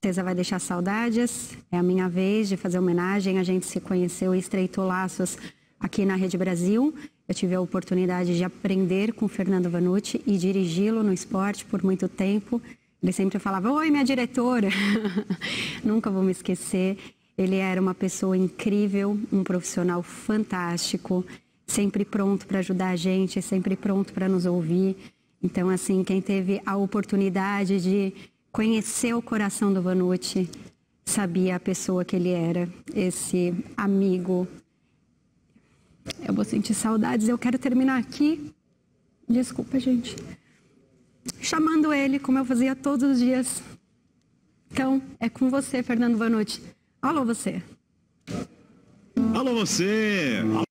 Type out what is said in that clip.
Certeza vai deixar saudades. É a minha vez de fazer homenagem. A gente se conheceu e estreitou laços aqui na Rede Brasil. Eu tive a oportunidade de aprender com o Fernando Vannucci e dirigi-lo no esporte por muito tempo. Ele sempre falava, oi, minha diretora. Nunca vou me esquecer. Ele era uma pessoa incrível, um profissional fantástico, sempre pronto para ajudar a gente, sempre pronto para nos ouvir. Então, assim, quem teve a oportunidade de conhecer o coração do Vannucci sabia a pessoa que ele era, esse amigo. Eu vou sentir saudades. Eu quero terminar aqui, desculpa, gente, chamando ele como eu fazia todos os dias. Então, é com você, Fernando Vannucci. Alô, você! Alô, você!